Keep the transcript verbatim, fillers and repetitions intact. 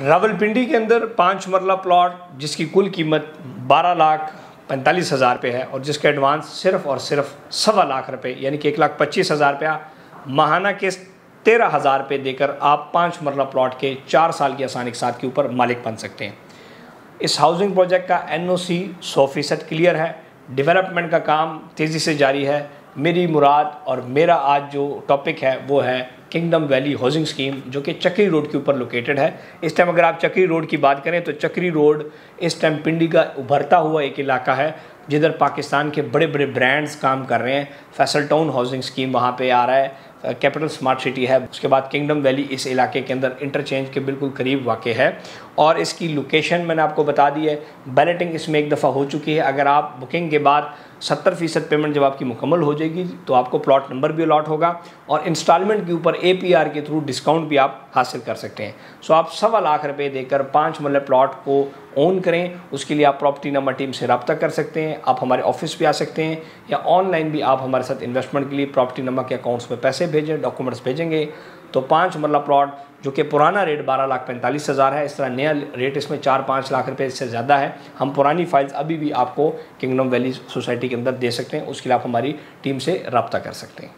रावलपिंडी के अंदर पाँच मरला प्लॉट जिसकी कुल कीमत बारह लाख पैंतालीस हज़ार पे है और जिसका एडवांस सिर्फ और सिर्फ सवा लाख रुपए यानी कि एक लाख पच्चीस हज़ार रुपया माहाना किस्त तेरह हज़ार रुपये देकर आप पाँच मरला प्लॉट के चार साल की आसान एक साथ के ऊपर मालिक बन सकते हैं। इस हाउसिंग प्रोजेक्ट का एन ओ सी सौ फीसद क्लियर है, डेवलपमेंट का काम तेज़ी से जारी है। मेरी मुराद और मेरा आज जो टॉपिक है वो है किंगडम वैली हाउसिंग स्कीम जो कि चक्री रोड के ऊपर लोकेटेड है। इस टाइम अगर आप चक्री रोड की बात करें तो चक्री रोड इस टाइम पिंडी का उभरता हुआ एक इलाका है जिधर पाकिस्तान के बड़े बड़े ब्रांड्स काम कर रहे हैं। फैसल टाउन हाउसिंग स्कीम वहाँ पे आ रहा है, कैपिटल स्मार्ट सिटी है, उसके बाद किंगडम वैली इस इलाके के अंदर इंटरचेंज के बिल्कुल करीब वाक़ है और इसकी लोकेशन मैंने आपको बता दी है। बैलेटिंग इसमें एक दफ़ा हो चुकी है। अगर आप बुकिंग के बाद सत्तर फ़ीसद पेमेंट जब आपकी मुकम्मल हो जाएगी तो आपको प्लॉट नंबर भी अलॉट होगा और इंस्टॉलमेंट के ऊपर ए पी आर के थ्रू डिस्काउंट भी आप हासिल कर सकते हैं। सो आप सवा लाख रुपये देकर पाँच मरला प्लॉट को ओन करें। उसके लिए आप प्रॉपर्टी नंबर टीम से रब्ता कर सकते हैं, आप हमारे ऑफिस भी आ सकते हैं या ऑनलाइन भी आप हमारे साथ इन्वेस्टमेंट के लिए प्रॉपर्टी नंबर के अकाउंट्स में पैसे भेजें, डॉक्यूमेंट्स भेजेंगे तो पाँच मरला प्लॉट जो कि पुराना रेट बारह लाख पैंतालीस हज़ार है, इस तरह नया रेट इसमें चार पाँच लाख रुपए इससे ज़्यादा है। हम पुरानी फाइल्स अभी भी आपको किंगडम वैली सोसाइटी के अंदर दे सकते हैं, उसके लिए आप हमारी टीम से रब्ता कर सकते हैं।